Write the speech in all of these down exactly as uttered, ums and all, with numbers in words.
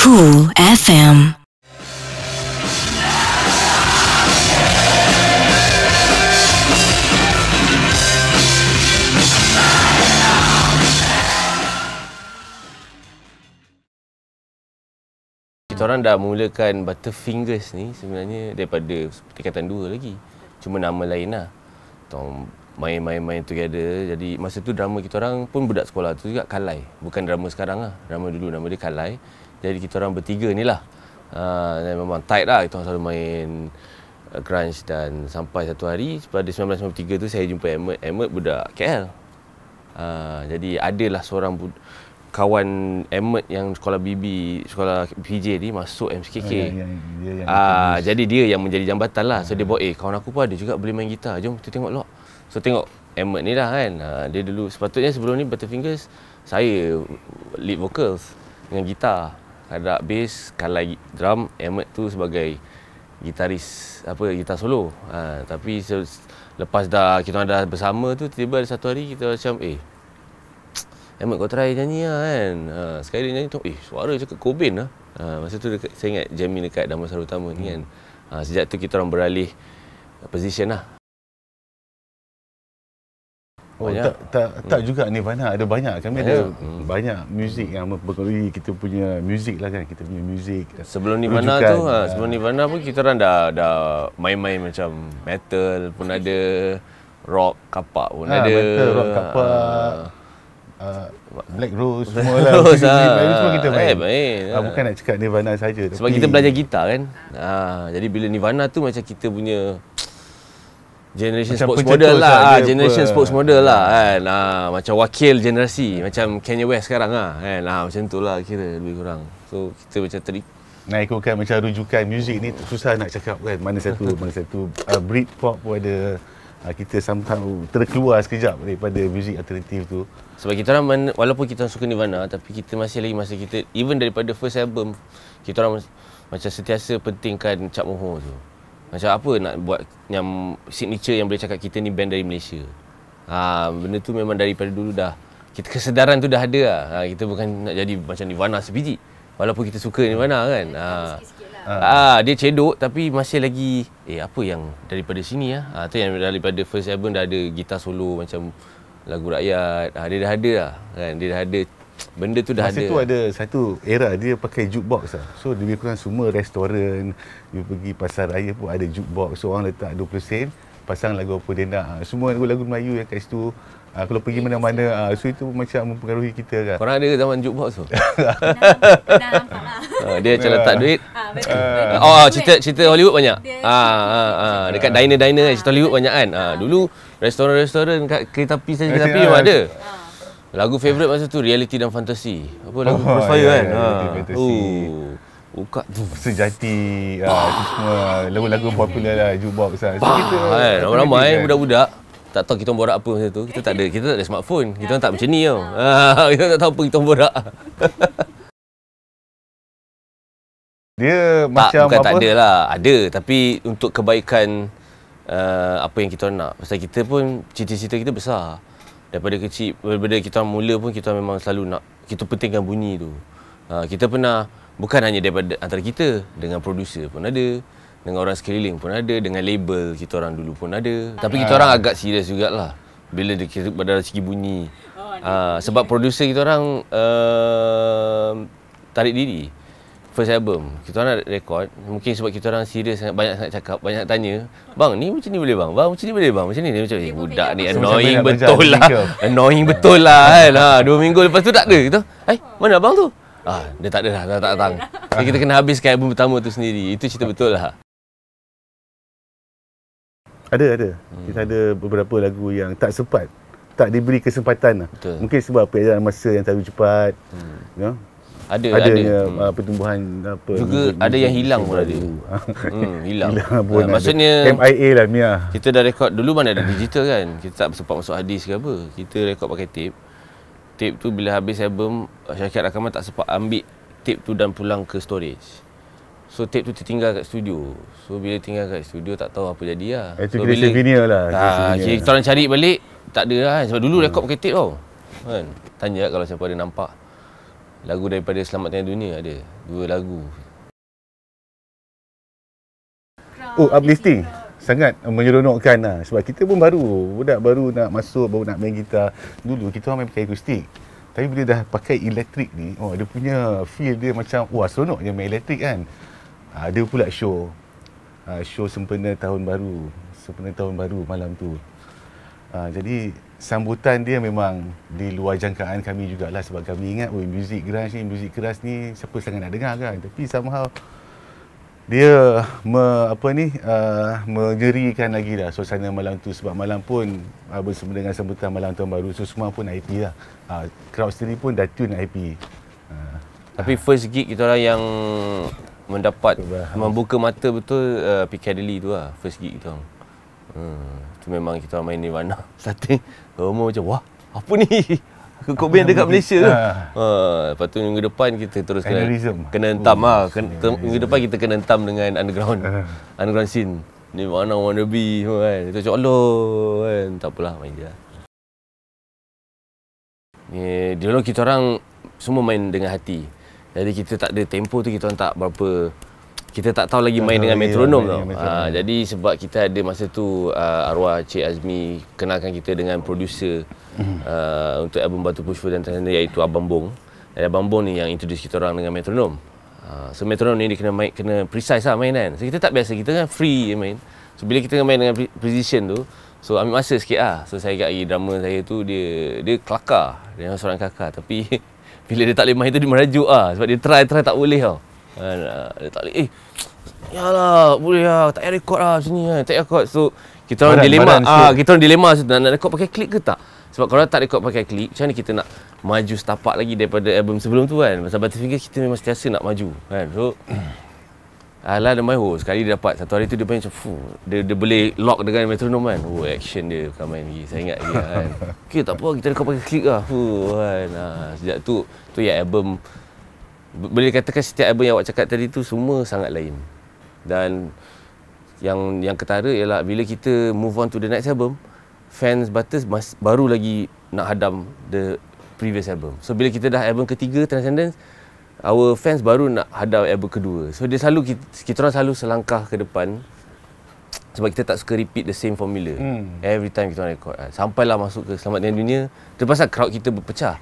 Cool F M. Orang dah mulakan Butterfingers ni sebenarnya daripada tingkatan dua lagi. Cuma nama lain lah. Main-main-main together. Jadi masa tu drama kita orang pun budak sekolah tu juga, Kalai. Bukan drama sekarang lah. Drama dulu nama dia Kalai. Jadi kita orang bertiga ni lah. Uh, dan memang tight lah. Kita orang selalu main uh, grunge dan sampai satu hari pada seribu sembilan ratus sembilan puluh tiga tu saya jumpa Emmet. Emmet budak K L. Uh, jadi adalah seorang budak kawan Emmet yang sekolah B B, sekolah P J ni masuk M C K K. Ah, yang, dia yang ah jadi dia yang menjadi jambatan lah. So dia buat, eh kawan aku pun ada juga boleh main gitar. Jom kita tengok lok. So tengok Emmet ni lah kan. Ah, dia dulu sepatutnya sebelum ni Butterfingers saya lead vocals dengan gitar. Ada bass, Kalai drum, Emmet tu sebagai gitaris apa gitar solo. Ah, tapi se, lepas dah kita dah bersama tu tiba-tiba ada satu hari kita macam eh Emmet kau try nyanyi lah kan. Ha, sekali dia nyanyi tu, eh suara cakap Cobain lah. Ha, masa tu dekat, saya ingat jamming dekat Damansara Utama ni kan. Ha, sejak tu kita orang beralih position lah. Oh, tak, tak, tak hmm. juga Nirvana, ada banyak. Kami banyak. ada hmm. banyak muzik yang mempengaruhi kita punya muzik lah kan. Kita punya muzik. Sebelum Nirvana rujukan, tu, ha, sebelum Nirvana pun kita orang dah, dah main-main macam metal pun ada, rock kapak pun ha, ada. Metal, rock kapak. Ha. Uh, Black Rose semua lah. Rose, ha. Semua kita main. Eh, main ha, bukan ha. nak cakap Nirvana saja. Sebab tapi kita belajar gitar kan. Ha, jadi bila Nirvana tu macam kita punya generation macam sports model lah. Ha, generation apa. sports model lah kan. Ha, macam wakil generasi macam Kanye West sekarang lah kan. Ha, macam tu lah kira lebih kurang. So kita macam terik. Nak ikutkan macam rujukan muzik ni susah nak cakap kan. Mana satu mana satu uh, Britpop pun ada. Ha, kita somehow terkeluar sekejap daripada muzik alternatif tu. Sebab kita orang walaupun kita suka Nirvana tapi kita masih lagi masa kita even daripada first album kita orang macam sentiasa pentingkan Cap Mohor tu. Macam apa nak buat yang signature yang boleh cakap kita ni band dari Malaysia. Ha, benda tu memang daripada dulu dah kita kesedaran tu dah ada lah. Ha, kita bukan nak jadi macam Nirvana sebiji walaupun kita suka Nirvana kan. Ha. Ah, dia cedok tapi masih lagi eh apa yang daripada sini ah. Ah tu yang daripada first album dah ada gitar solo macam lagu rakyat. Ah, dia dah ada lah kan. Dia dah ada benda tu dah masa ada. Masa tu ada satu era dia pakai jukebox lah. So lebih kurang semua restoran, you pergi pasar raya pun ada jukebox. So orang letak dua puluh sen, pasang lagu apa dia nak. Semua lagu-lagu Melayu yang kat situ. Ha, kalau pergi mana-mana, ha, so itu macam mempengaruhi kita kan. Korang ada zaman jukebox tu? Dah nampak lah. Dia macam letak duit. Ha, betul, betul. Oh, cerita, cerita Hollywood banyak. Ha, ha, ha. Dekat diner-diner ha, cerita Hollywood banyak kan. Ha, dulu restoran-restoran kat kereta api saja kereta api memang ada. Lagu favourite masa tu reality dan fantasi. Apa lagu oh, Crossfire yeah, kan? Ha. Oh. Buka tu sejati ah ha, itu semua lagu-lagu popular lah jukebox lah. So, kita kan ramai-ramai budak-budak tak tahu kita borak apa masa tu. Kita tak ada, kita tak ada smartphone. Kita orang tak macam ni tau. Ha, kita tak tahu apa kita borak. Dia tak, macam bukan apa? Tak adalah. Ada tapi untuk kebaikan uh, apa yang kita nak. Pasal kita pun cita-cita kita besar. Daripada kecil, daripada kita mula pun kita memang selalu nak kita pentingkan bunyi tu. Uh, kita pernah bukan hanya daripada antara kita dengan producer pun ada. Dengan orang sekeliling pun ada, dengan label kita orang dulu pun ada. Tapi kita orang agak serius jugalah bila dari segi bunyi. Aa, sebab producer kita orang uh, tarik diri. First album, kita orang rekod. Mungkin sebab kita orang serius sangat, banyak sangat cakap, banyak tanya. Bang, ni macam ni boleh bang? Bang, macam ni boleh bang? Macam ni? Dia macam, eh budak ni annoying betul lah. Annoying betul lah kan. Ha, dua minggu lepas tu tak ada. Kita, eh mana abang tu? Ah, dia tak ada dah, dah tak datang. Jadi kita kena habiskan album pertama tu sendiri. Itu cerita betul lah. Ada, ada. Kita ada beberapa lagu yang tak sempat. Tak diberi kesempatan lah. Betul. Mungkin sebab peredaran masa yang terlalu cepat. Hmm. You know? Ada, ada. Adanya ada. pertumbuhan apa. Juga muzik, ada yang hilang pun ada. hmm, hilang. hilang pun ha, maksudnya, M I A lah Mia. Kita dah rekod, dulu mana ada digital kan. Kita tak sempat masuk hadis ke apa. Kita rekod pakai tape. Tape tu bila habis album, syarikat rakaman tak sempat ambil tape tu dan pulang ke storage. So tape tu tertinggal kat studio. So bila tinggal kat studio tak tahu apa jadi lah. Itu so, kira souvenir lah. Ah, kita orang cari balik tak ada lah. Sebab dulu hmm. rekod pakai tape tau. Kan? Tanya kalau siapa ada nampak. lagu daripada Selamat Tinggal Dunia ada. Dua lagu. Oh, uplifting. Sangat menyeronokkan lah. Sebab kita pun baru. Budak baru nak masuk, baru nak main gitar. Dulu kita orang main pakai akustik. Tapi bila dah pakai elektrik ni, oh dia punya feel dia macam, wah seronoknya main elektrik kan. Ada pula show. Show sempena tahun baru. Sempena tahun baru malam tu. Jadi sambutan dia memang di luar jangkaan kami jugalah. Sebab kami ingat, oh muzik grunge ni, muzik keras ni, siapa sangat nak dengar kan. Tapi somehow dia me, apa ni uh, menyerikan lagi lah suasana malam tu. Sebab malam pun uh, bersama dengan sambutan malam tahun baru, so semua pun I P lah. uh, Crowd sendiri pun dah tune I P. uh, Tapi uh, first gig kita orang yang mendapat berbahan, membuka mata betul uh, Picadilly tu lah. First gig kita orang hmm, tu memang kita orang main Nirvana. Starting semua macam, wah apa ni ke Cobain dekat Malaysia tu. Ha. Lepas tu minggu depan kita terus kena, kena entam oh, lah. Kena, ter, minggu depan kita kena entam dengan underground. Uh. Underground scene. Ni mana wanna be kan. Kita coloh kan. Tak apalah main je. Ni dulu kita orang semua main dengan hati. Jadi kita tak ada tempo tu, kita orang tak berapa, kita tak tahu lagi main oh, dengan iya, metronom iya, tau. Iya, ha, jadi sebab kita ada masa tu uh, arwah Encik Azmi kenalkan kita dengan producer uh, untuk album Batu Pushful dan Transcendence, iaitu Abang Bong. Dan Abang Bong ni yang introduce kita orang dengan metronom. Uh, so metronom ni dia kena main, kena precise lah main kan. So kita tak biasa, kita kan free main. So bila kita main dengan precision tu, so ambil masa sikit lah. So saya kat drama saya tu dia dia kelakar. Dia seorang kakak tapi bila dia tak boleh main tu dia merajuk lah. Sebab dia try try tak boleh tau. Alah, dia tak boleh, eh yalah boleh lah, tak payah rekod lah macam ni kan, tak payah rekod. So kita orang dilema, ah, kita orang dilema tu, nak, nak rekod pakai klik ke tak? Sebab kalau tak rekod pakai klik, macam mana kita nak maju setapak lagi daripada album sebelum tu kan? Pasal Butterfingers kita memang sentiasa nak maju kan. So alah dia main, oh sekali dia dapat, satu hari tu dia main macam fuh, dia, dia boleh lock dengan metronom kan. Oh action dia bukan main lagi, saya ingat dia kan. Okay tak apa, kita rekod pakai klik lah fuh kan. Ah, sejak tu, tu ya album. Boleh dikatakan setiap album yang awak cakap tadi tu semua sangat lain. Dan yang yang ketara ialah bila kita move on to the next album, fans Butters mas, baru lagi nak hadam the previous album. So bila kita dah album ketiga Transcendence, our fans baru nak hadam album kedua. So dia selalu, kita, kita orang selalu selangkah ke depan. Sebab kita tak suka repeat the same formula. hmm. Every time kita orang record, sampailah masuk ke Selamat Tinggal Dunia. Terpaksa crowd kita berpecah.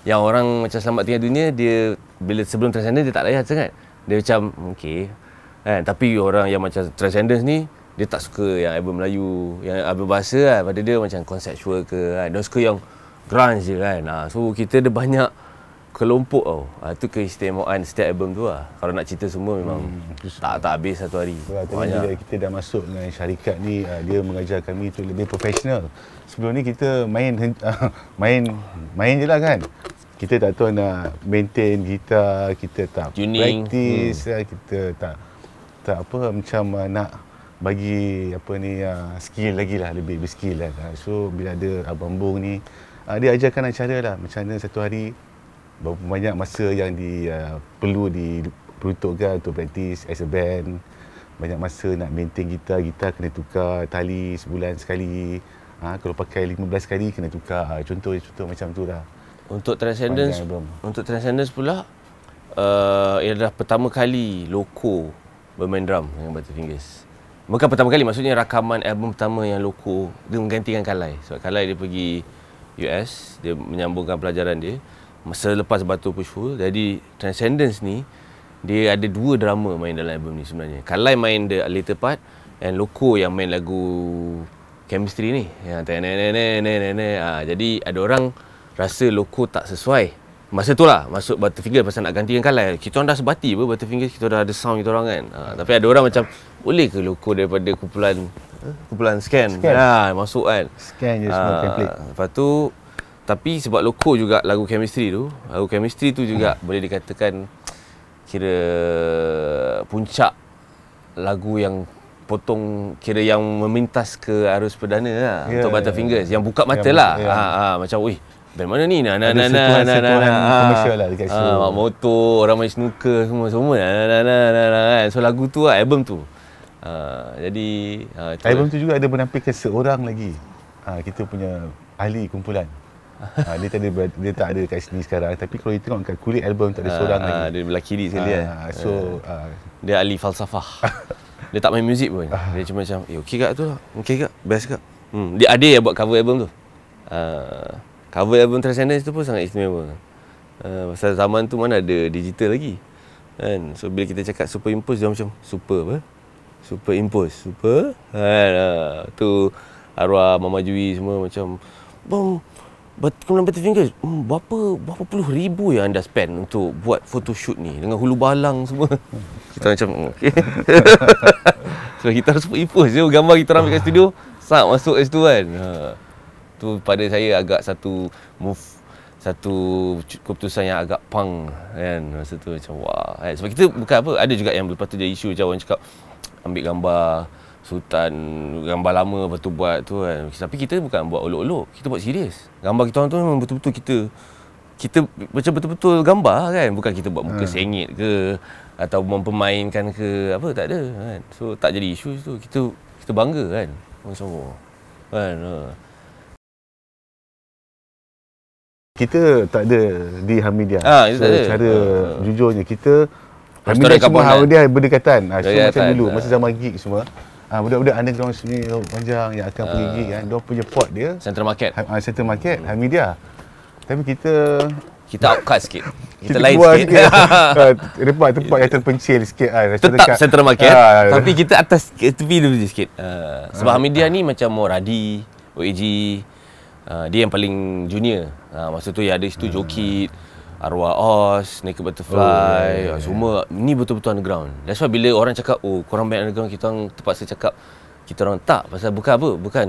Yang orang macam Selamat Tinggal Dunia, dia bila sebelum Transcendence dia tak layan sangat. Dia macam okey kan, tapi orang yang macam Transcendence ni dia tak suka yang album Melayu, yang album bahasa kan. Pada dia macam conceptual ke kan. Dia suka yang grunge je kan. Ha, so kita ada banyak kelompok tau. Ha, tu keistimewaan setiap album tu lah. Kalau nak cerita semua memang hmm, tak tak habis satu hari. Bila kita dah masuk dengan syarikat ni, dia mengajar kami tu lebih profesional. Sebelum ni kita main main main je lah kan. Kita tak tahu nak maintain gitar, kita tak tuning, practice, hmm. kita tak tak apa macam nak bagi apa ni skill lagi lah, lebih skill lah. So bila ada Abang Bong ni, dia ajarkan cara lah macam mana satu hari berapa banyak masa yang di uh, perlu diperuntukkan untuk practice as a band. Banyak masa nak maintain gitar, gitar kena tukar tali sebulan sekali. Ha, kalau pakai lima belas kali kena tukar. Contoh-contoh macam tu lah. Untuk Transcendence, untuk Transcendence pula, uh, ia adalah pertama kali Loko bermain drum dengan Butterfingers. Bukan pertama kali, maksudnya rakaman album pertama yang Loko, dia menggantikan Kalai. Sebab Kalai dia pergi U S, dia menyambungkan pelajaran dia. Selepas Batu Pushful, jadi Transcendence ni, dia ada dua drama main dalam album ni sebenarnya. Kalai main the later part, and Loko yang main lagu Chemistry ni. Ya, ha, jadi ada orang rasa Loko tak sesuai masa tu lah, masuk Butterfingers pasal nak gantikan Kalai. Kita orang dah sebati pun Butterfingers, kita dah ada sound kita orang kan. Ha, tapi ada orang macam, boleh ke Loko daripada kumpulan kumpulan Skan, Skan. Ha, masuk kan Skan je semua ha, template. Lepas tu, tapi sebab Loko juga lagu Chemistry tu, lagu Chemistry tu juga hmm. boleh dikatakan kira puncak lagu yang potong, kira yang memintas ke arus perdana lah yeah, untuk Butterfingers yeah, yang buka mata yeah, lah yeah. Ha, ha, macam, weh dari mana ni? Nah, nah, nah, nah, nah, nah, nah. Komersial lah dekat show. Ha, motor, orang main snooker, semua-semua. Nah, nah, nah, nah, nah. So lagu tu lah, album tu. Ha, jadi ha, tu album tu juga ada menampilkan seorang lagi. Ha, kita punya ahli kumpulan. Ha, dia, tak ada, dia tak ada kat sini sekarang. Tapi kalau kita tengok kat kulit album, tak ada seorang lagi. Dia belah kiri sekali kan. So uh, dia ahli falsafah. Dia tak main muzik pun. Dia cuma macam, eh okey kat tu lah, okey kat, best kat. Hmm. Dia ada yang buat cover album tu. uh, Cover album Transcendence tu pun sangat istimewa. uh, Pasal zaman tu mana ada digital lagi kan? So bila kita cakap Super Impulse, dia macam super apa? Super Impulse, super kan? uh, Tu arwah Mama Jui semua macam, bang, kumpulan Butterfingers, hmm, berapa, berapa puluh ribu yang anda spend untuk buat photoshoot ni dengan hulu balang semua. Kita macam okay. So kita harus Impulse je, gambar kita ambil kat studio, sah masuk kat situ kan. Ha. Tu pada saya agak satu move, satu keputusan yang agak punk kan. Masa tu macam wah kan? Sebab kita bukan apa, ada juga yang lepas tu jadi isu macam orang cakap ambil gambar sultan, gambar lama, lepas tu buat tu kan. Tapi kita bukan buat olok-olok, kita buat serius. Gambar kita orang tu memang betul-betul kita, kita macam betul-betul gambar kan. Bukan kita buat muka hmm. sengit ke, atau mempermainkan ke, apa, tak ada kan. So tak jadi isu tu, kita kita bangga kan. Macam oh, kan. Kita tak ada di Hamidiah. Ha, so, cara ha. jujurnya, kita Hamidiah semua Hamidiah berdekatan. Ha, so, macam dulu, ha. masa zaman gig semua, ah ha, budak-budak anda kawan sini panjang yang akan uh, pergi gig kan, dia punya port dia Central Market. Ha, Central Market, hmm. Hamidiah. Tapi kita kita outcast sikit. Kita, kita lain sikit. Lepas tempat yang terpencil sikit kan. Tetap dekat Central Market, ha, tapi kita atas tepi dulu sikit. Uh, sebab ha. Hamidiah ni macam oh, Rady, O A G, uh, dia yang paling junior. Uh, masa tu yang ada situ hmm. joki Arwah Oz, Naked Butterfly, oh, semua yeah. ni betul-betul underground. That's why bila orang cakap, oh korang main underground, kita orang terpaksa cakap kita orang tak. Pasal bukan apa, bukan.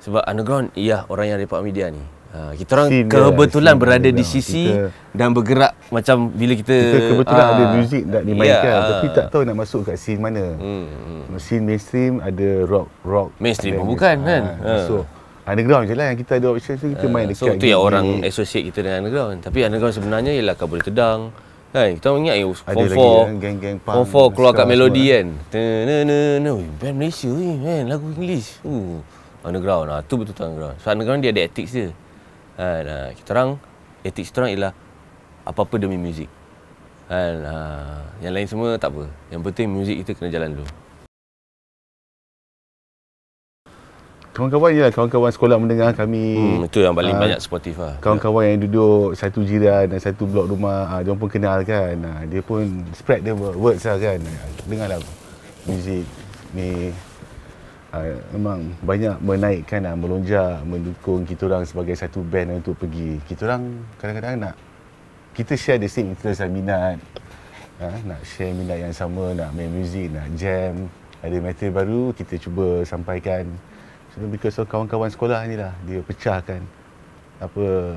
Sebab underground, ya orang yang daripada media ni. Ha, kita orang sini kebetulan sini berada di sisi kita, dan bergerak macam bila kita... Kita kebetulan aa, ada muzik nak dimainkan, yeah, tapi tak tahu nak masuk kat scene mana. Hmm, scene mainstream ada rock, rock. Mainstream pun bukan ha, kan? Ha. So, underground je lah yang kita ada option tu, kita uh, main dekat. So itu yang orang associate kita dengan underground. Tapi underground sebenarnya ialah Kabul Tedang kan. Kita ingat yang Form empat keluar kat Melody kan. Band Malaysia ni kan, lagu English underground. Itu betul-betul underground. So underground dia ada ethics dia. Kita orang, ethics kita orang ialah apa-apa demi muzik. Yang lain semua tak apa, yang penting muzik kita kena jalan dulu. Kawan-kawan ialah kawan-kawan sekolah mendengar kami. Hmm, itu yang paling uh, banyak sportif lah. Kawan-kawan yang duduk satu jiran dan satu blok rumah, uh, dia pun kenal kan. Uh, dia pun spread the words lah kan. Dengarlah muzik ni. Uh, memang banyak menaikkan, uh, melonjak, mendukung kita orang sebagai satu band untuk pergi. Kita orang kadang-kadang nak, kita share the same interest dan minat. Uh, nak share minat yang sama, nak main muzik, nak jam. Ada material baru, kita cuba sampaikan. So, because of kawan-kawan sekolah ni lah, dia pecahkan, apa,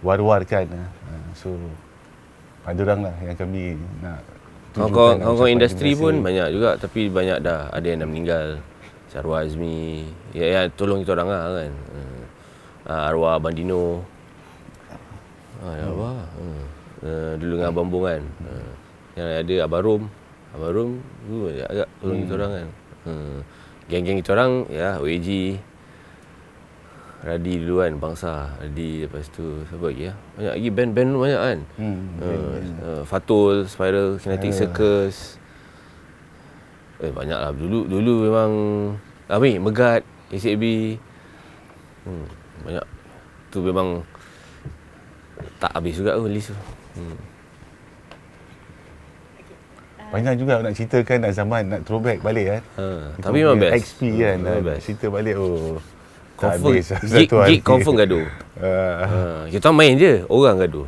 war-warkan. So, ada orang lah yang kami nak tunjukkan. Kawan-kawan industri pun banyak juga, tapi banyak dah ada yang dah meninggal. Arwah Azmi, ya, ya tolong kita orang lah kan. Arwah Bandino, arwah, hmm. uh, dulu dengan Abang Bong kan. Uh, yang ada Abang Arum, Abang Arum, uh, agak tolong hmm. kita orang kan. Uh, Geng-geng kita orang, ya, O A G, Rady dulu kan, Bangsa, Rady, lepas tu siapa lagi ya? Banyak lagi, band-band banyak kan. Hmm, uh, band uh, Fatul, Spiral, Kinetic, yeah. Circus. Eh, banyak lah. Dulu, dulu memang... Ambil, Megat, S A B. Hmm, banyak. Tu memang... Tak habis juga tu, list tu. Hmm. Banyak juga nak ceritakan nak zaman, nak throwback balik kan. Ha, tapi memang best. X P kan, hmm, kan cerita balik, oh tak habis. Gig, gig confirm gaduh. Ha, kita main je, orang gaduh.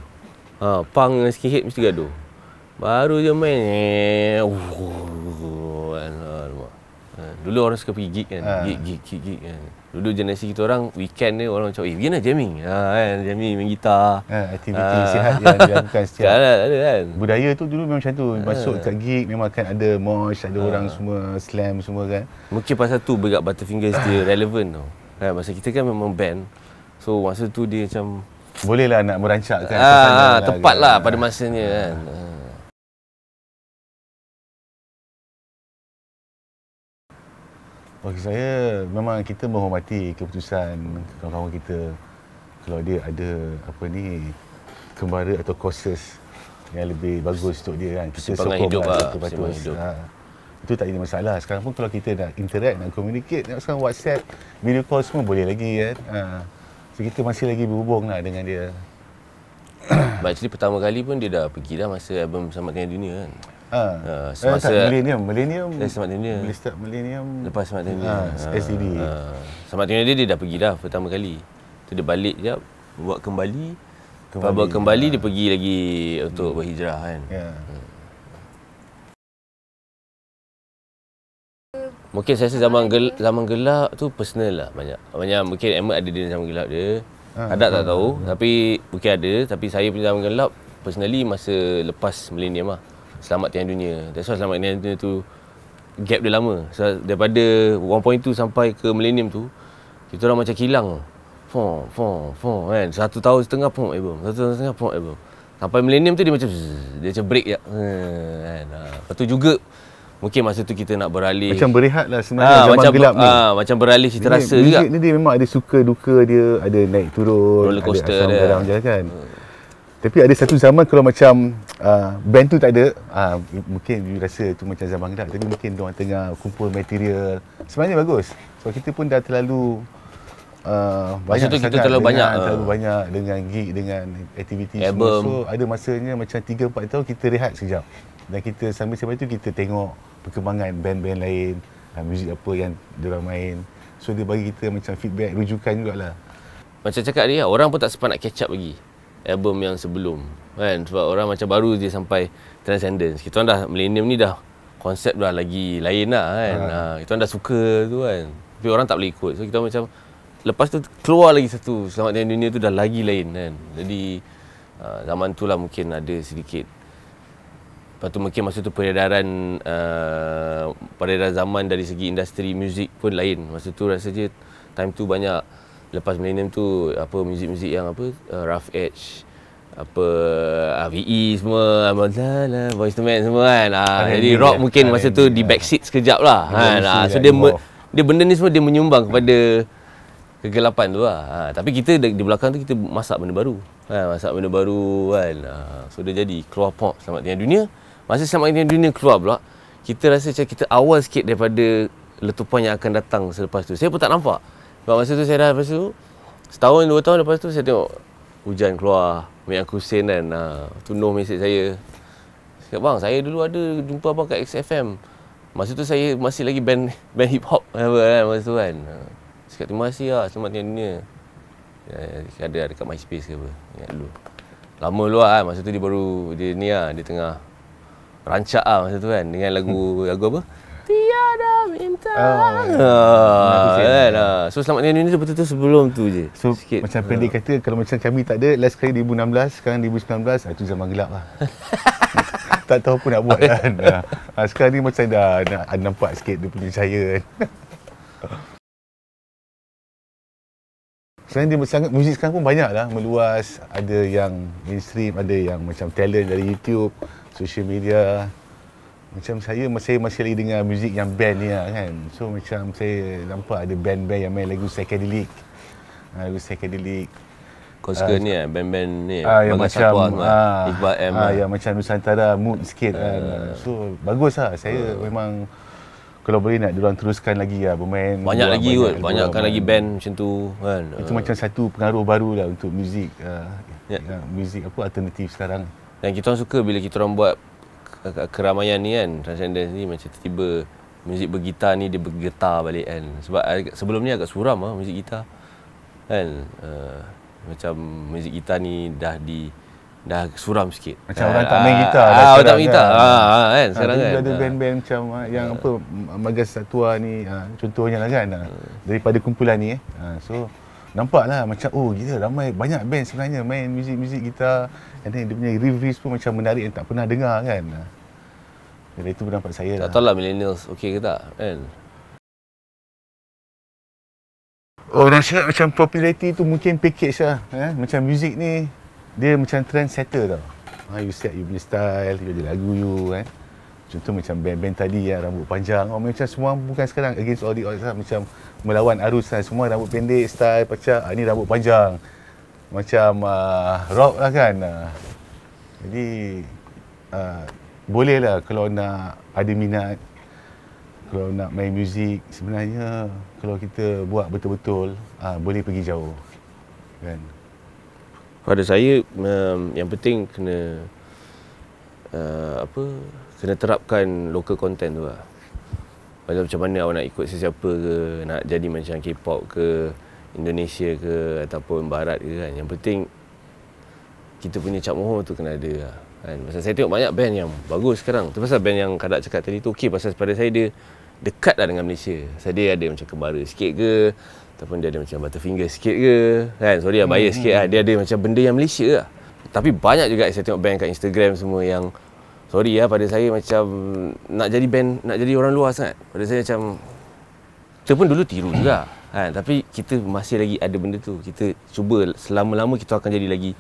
Ha, punk dengan skinhead mesti gaduh. Baru je main, oh, alamak. Ha, dulu orang suka pergi gig kan, ha. gig, gig, gig, gig kan. Dulu generasi kita orang, weekend ni orang macam, eh, pergi nak jamming. Ha, kan, jamming, main gitar. Ha, aktiviti ha. sihat yang dilakukan setiap. Ada, ada kan. Budaya tu dulu memang macam tu. Ha. Masuk kat gig, memang akan ada mosh, ada ha. orang semua, slam semua kan. Mungkin pasal tu berkat Butterfingers dia relevan tau. Ha, masa kita kan memang band. So, masa tu dia macam... Bolehlah nak merancakkan. Ha, ha, tepat kan. lah pada masanya ha. kan. Ha. Bagi saya, memang kita menghormati keputusan kawan-kawan kita. kalau dia ada apa ni kembara atau courses yang lebih bagus untuk dia kan, kita sokong hidup lah, lah. Hidup. Ha. Itu tak ada masalah. Sekarang pun kalau kita nak interact, nak communicate, nak sekarang WhatsApp, video call semua boleh lagi kan. Ha. So kita masih lagi berhubung lah dengan dia. But actually pertama kali pun dia dah pergi dah masa album Selamat Tinggal Dunia kan. Ha. Ha. Semasa eh, Millennium, Millennium. Selamat Tinggal Dunia. Start Millennium. Lepas Selamat Tinggal Dunia. Ha. S D D. Ha. Selamat Tinggal Dunia dia dah pergi dah pertama kali. Tu dia balik jap, buat kembali. Kembali, Pabal kembali ya. Dia pergi lagi untuk hmm. berhijrah kan. Ya. Mungkin saya rasa zaman, gel, zaman gelap tu personal lah banyak. Banyak mungkin Emmet ada dia zaman gelap dia. Ha, ada tak tahu ya. Tapi mungkin ada, tapi saya punya zaman gelap personally masa lepas Millennium lah. Selamat Tinggal Dunia. That's why Selamat Tinggal Dunia tu gap dia lama. So, daripada satu titik dua sampai ke Millennium tu kita orang macam kilang. Fon, fon, fon kan. Satu tahun setengah pun album. Satu tahun setengah pun album. Sampai Millennium tu dia macam zzz, dia macam break je. Kan. Ha. Lepas tu juga mungkin masa tu kita nak beralih. Macam berehat lah sebenarnya ha, zaman macam, gelap ni. Ha, macam beralih cita rasa juga. Ni dia memang ada suka duka dia, ada naik turun, roller coaster ada asam garam je kan. Hmm. Tapi ada satu zaman kalau macam uh, band tu tak ada, uh, mungkin you rasa tu macam zaman gelap. Tapi mungkin diorang tengah kumpul material. Sebenarnya bagus. Sebab kita pun dah terlalu Uh, banyak tu kita terlalu banyak terlalu uh, banyak dengan gig, dengan aktiviti semua. So ada masanya macam tiga empat tahun kita rehat sekejap. Dan kita sambil sambil tu kita tengok perkembangan band-band lain, uh, muzik apa yang diorang main. So dia bagi kita macam feedback, rujukan jugalah. Macam cakap dia, orang pun tak sempat nak catch up lagi album yang sebelum kan. Sebab orang macam baru dia sampai Transcendence. Kita orang dah Millennium ni dah konsep dah lagi lain lah kan. Ha. Ha, kita orang dah suka tu kan. Tapi orang tak boleh ikut. So kita macam lepas tu keluar lagi satu Selamat Tinggal Dunia tu dah lagi lain kan. Jadi uh, zaman tu lah mungkin ada sedikit. Lepas tu mungkin masa tu peredaran uh, peredaran zaman dari segi industri muzik pun lain. Masa tu rasa je time tu banyak. Lepas Millennium tu apa muzik-muzik yang apa uh, Rough Edge, apa R V E semua, Amazallah, Voice to Man semua kan. Ah, jadi rock mungkin masa tu di backseat sekejap lah kan. Ah, so dia dia benda ni semua dia menyumbang kepada kegelapan tu lah. Ha, tapi kita di belakang tu kita masak benda baru. Ha, masak benda baru kan. Ha, so dia jadi keluar pop Selamat Tinggal Dunia. Masa Selamat Tinggal Dunia keluar pula, kita rasa macam kita awal sikit daripada letupan yang akan datang selepas tu. Saya pun tak nampak. Sebab masa tu saya dah lepas tu, setahun dua tahun lepas tu saya tengok hujan keluar. Megat Kusin kan. Ha, tu no mesej saya. Saya bang, saya dulu ada jumpa abang kat X F M. Masa tu saya masih lagi band band hip hop kan masa tu kan. Cakap terima kasih lah, Selamat Tinggal Dunia. Ya, ada dekat MySpace ke apa, ingat dulu. Lama dulu lah kan, masa tu dia baru, dia ni lah, dia tengah rancak lah masa tu kan. Dengan lagu, lagu apa? Tiada minta. Oh, yeah. Ah, so Selamat Tinggal Dunia tu betul-betul sebelum tu je. So sikit. Macam uh. pendek kata, kalau macam kami tak ada, last kali dua ribu enam belas, sekarang dua ribu sembilan belas, itu zaman gelap lah. Tak tahu pun nak buat kan. Ha, sekarang ni macam dah nak nampak sikit dia punya cahaya kan. Selain dia sangat, muzik sekarang pun banyak lah, meluas. Ada yang mainstream, ada yang macam talent dari YouTube, social media. Macam saya, saya masih lagi dengar muzik yang band ni lah kan. So macam saya nampak ada band-band yang main lagu psychedelic. Lagu psychedelic. Kau suka uh, ni lah, band-band ni. Ah, yang macam, ah, Iqbal M ah, lah. Yang macam Nusantara mood sikit uh, kan. So bagus lah, saya uh. memang kalau boleh nak diorang teruskan lagi lah bermain. Banyak lagi kot, banyakkan lagi band macam tu kan. Itu uh. macam satu pengaruh baru lah untuk muzik uh, yeah. uh, muzik apa alternatif sekarang. Dan kita orang suka bila kita orang buat keramaian ni kan, Transcendence ni macam tiba-tiba muzik bergitar ni dia bergetar balik kan. Sebab sebelum ni agak suram lah muzik gitar kan. Uh, macam muzik gitar ni dah di dah suram sikit. Macam orang tak main gitar. Ah, orang tak main gitar. Ha kan sekarang kan. Ada band-band macam yang apa Magas Satwa ni contohnya lah kan. Daripada kumpulan ni eh. So nampaklah macam oh gila ramai banyak band sebenarnya main muzik-muzik gitar. And then dia punya riff-riff pun macam menarik yang tak pernah dengar kan. Jadi itu pendapat saya lah. Tak tahulah millennials okey ke tak kan. Orang cakap macam popularity tu mungkin package lah. Macam muzik ni dia macam trend setter tau. Ha, you set you punya style, you ada lagu you kan. Contoh macam band-band tadi ya, rambut panjang. Oh, macam semua bukan sekarang against all the odds lah. Macam melawan arus lah. Semua rambut pendek, style, pacak. Ha, ni rambut panjang. macam uh, rock lah kan. Uh, jadi uh, boleh lah kalau nak ada minat, kalau nak main muzik sebenarnya kalau kita buat betul-betul uh, boleh pergi jauh kan. Pada saya um, yang penting kena uh, apa kena terapkan local content tu lah. Macam mana awak nak ikut sesiapa ke, nak jadi macam K-pop ke, Indonesia ke ataupun barat ke kan. Yang penting kita punya cap mohon tu kena ada lah kan. Pasal saya tengok banyak band yang bagus sekarang. Tu pasal band yang Kadak cakap tadi tu okey, pasal pada saya dia dekat lah dengan Malaysia. Pasal dia ada macam Kebara sikit ke, ataupun dia ada macam Butterfingers sikit ke kan. Sorry lah, bias sikit lah. Dia ada macam benda yang Malaysia lah. Tapi banyak juga saya tengok band kat Instagram semua yang sorry lah, pada saya macam nak jadi band, nak jadi orang luar sangat. Pada saya macam, kita pun dulu tiru juga kan, tapi kita masih lagi ada benda tu. Kita cuba, selama-lama kita akan jadi lagi,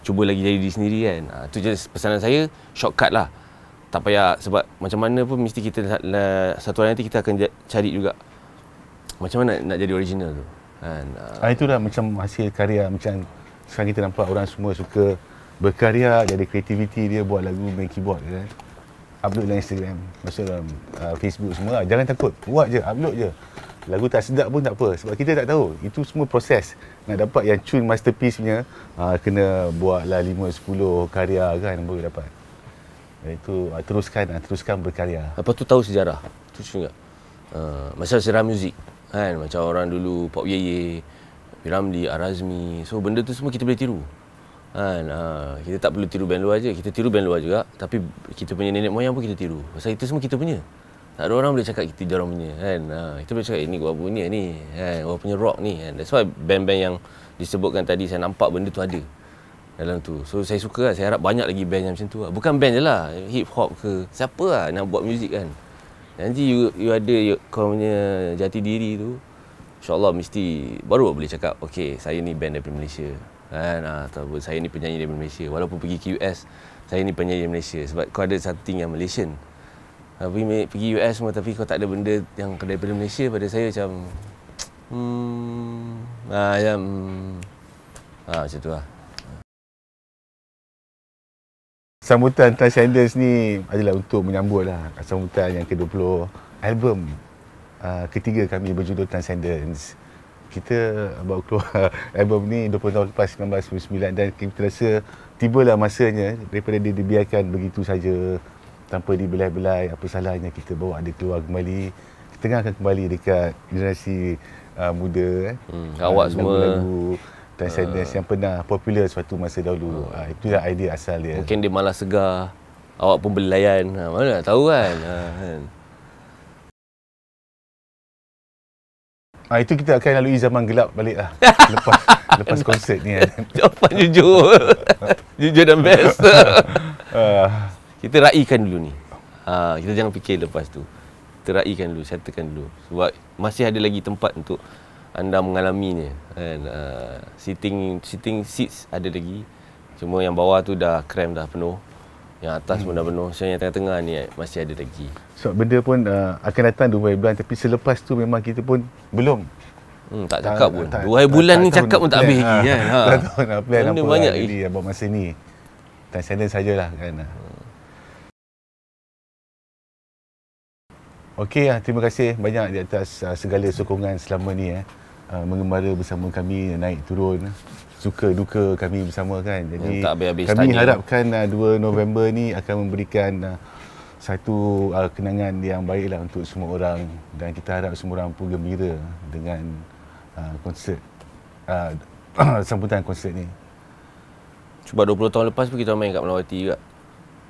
cuba lagi jadi diri sendiri kan. Ha, tu je pesanan saya, shortcut lah. Tak payah, sebab macam mana pun mesti kita, satu hari nanti kita akan cari juga macam mana nak jadi original tu kan. Ha, itulah macam hasil karya, macam sekarang kita nampak orang semua suka berkarya, jadi kreativiti dia, buat lagu, main keyboard je kan. Upload dalam Instagram, masuk dalam uh, Facebook semua. Jangan takut, buat je, upload je. Lagu tak sedap pun tak apa, sebab kita tak tahu. Itu semua proses. Nak dapat yang tune masterpiece punya, uh, kena buatlah lima, sepuluh karya kan, baru dapat. Itu uh, teruskan, uh, teruskan berkarya. Lepas tu tahu sejarah, tu cuma tak? Uh, macam sejarah muzik kan, macam orang dulu Pop Yeye, Piramli, Arazmi. So benda tu semua kita boleh tiru. Kan, ha, kita tak perlu tiru band luar je, kita tiru band luar juga, tapi kita punya nenek moyang pun kita tiru. Pasal itu semua kita punya. Tak ada orang boleh cakap kita jarang punya kan. Ha, kita boleh cakap ini gua punya ni, kan, gua punya rock ni kan. That's why band-band yang disebutkan tadi saya nampak benda tu ada dalam tu. So saya suka lah. Saya harap banyak lagi band yang macam tu lah. Bukan band je lah, hip hop ke, siapa lah nak buat muzik kan. Nanti you, you ada you, kau punya jati diri tu, InsyaAllah mesti baru boleh cakap okay, saya ni band daripada Malaysia kan, atau saya ni penyanyi dari Malaysia. Walaupun pergi ke U S, saya ni penyanyi dari Malaysia. Sebab kau ada something yang Malaysian. Tapi pergi U S semua, tapi kau tak ada benda yang daripada Malaysia. Pada saya macam hmm, ah, ya, hmm, ah, macam tu lah. Sambutan Transcendence ni adalah untuk menyambut lah sambutan yang ke dua puluh album uh, ketiga kami berjudul Transcendence. Kita baru keluar album ni dua puluh tahun lepas, seribu sembilan ratus sembilan puluh sembilan, dan kita rasa tibalah masanya daripada dia dibiarkan begitu saja tanpa dibelai-belai. Apa salahnya kita bawa dia keluar kembali, kita akan kembali dekat generasi uh, muda eh. Hmm, uh, awak semua lagu Transcendence uh, yang pernah popular suatu masa dahulu. Uh, itulah idea asal dia. Mungkin dia malas segar, awak pun berlayan, ha, mana nak tahu kan. Ha, kan? Ah, itu kita akan lalui zaman gelap balik lah lepas, lepas konsert ni kan. Jawapan jujur. Jujur dan best. Kita raikan dulu ni. Ah, kita jangan fikir lepas tu. Kita raikan dulu, settlekan dulu. Sebab masih ada lagi tempat untuk anda mengalaminya. And, uh, sitting sitting seats ada lagi. Cuma yang bawah tu dah cram dah penuh. Yang atas pun dah penuh. So yang tengah-tengah ni masih ada lagi. So benda pun uh, akan datang dua bulan. Tapi selepas tu memang kita pun belum hmm, tak cakap tak, pun tak, dua bulan tak, ni tak cakap pun tak habis lagi kan. Ha, tak tahu nak plan benda apa banyak lagi abang masa ni. Transcendence sajalah kan. hmm. Okey, terima kasih banyak di atas uh, segala sokongan selama ni eh. Uh, mengembara bersama kami, naik turun, suka duka kami bersama kan. Jadi tak habis-habis kami tanya. Harapkan uh, dua November ni akan memberikan uh, satu uh, kenangan yang baiklah untuk semua orang, dan kita harap semua orang pun gembira dengan uh, konsert uh, sambutan konsert ni. Cuba dua puluh tahun lepas pun kita main kat Melawati juga.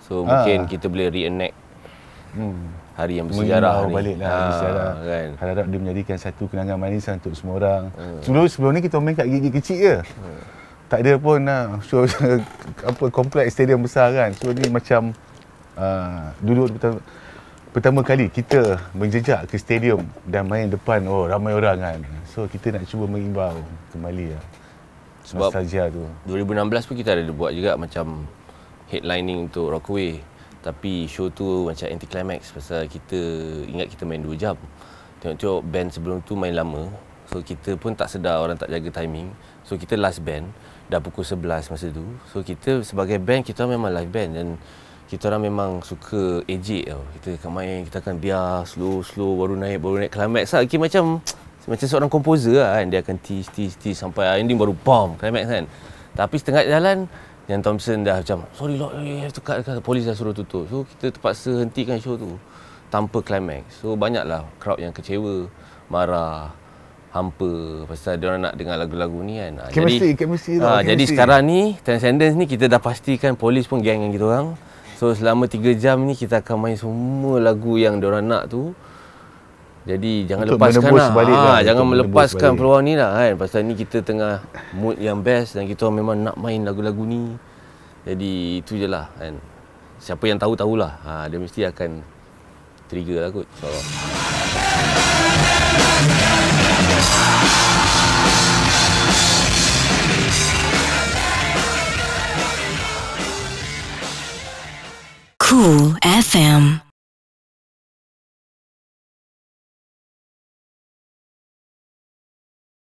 So ha, mungkin kita boleh reenact hmm. hari yang bersejarah ni. Baliklah ha, bersejarah kan. Harap dia menjadikan satu kenangan manis untuk semua orang. Hmm. Sebelum sebelum ni kita main kat gig kecil je. Hmm. Tak ada pun ah show apa kompleks stadium besar kan. So ni macam uh, dulu pertama, pertama kali kita menjejak ke stadium dan main depan oh ramai orang kan. So kita nak cuba mengimbau kembali lah. Sebab nostalgia tu. dua ribu enam belas pun kita ada buat juga macam headlining untuk Rockaway. Tapi show tu macam anti-climax pasal kita ingat kita main dua jam. Tengok-tengok band sebelum tu main lama. So kita pun tak sedar orang tak jaga timing. So kita last band, dah pukul sebelas masa tu. So kita sebagai band, kita memang live band. Dan kita orang memang suka ejek tau. Kita akan main, kita akan biar slow-slow, baru naik, baru naik climax lah. Okay, macam macam seorang komposer lah kan. Dia akan tease, tease, tease sampai ending baru bam, climax kan. Tapi setengah jalan, Jan Thompson dah macam, sorry Lord, I have to cut, cut. Polis dah suruh tutup. So kita terpaksa hentikan show tu tanpa climax. So banyaklah crowd yang kecewa, marah, hampa pasal dia orang nak dengar lagu-lagu ni kan. Chemistry, jadi chemistry ha, chemistry. Jadi sekarang ni Transcendence ni kita dah pastikan polis pun geng dengan kita orang. So selama tiga jam ni kita akan main semua lagu yang diorang nak tu. Jadi jangan untuk lepaskan lah. Ha, lah. Jangan untuk melepaskan peluang ni lah kan. Pasal ni kita tengah mood yang best dan kita memang nak main lagu-lagu ni. Jadi itu je lah kan. Siapa yang tahu tahulah. Ha, dia mesti akan trigger lah kot. So. Cool F M.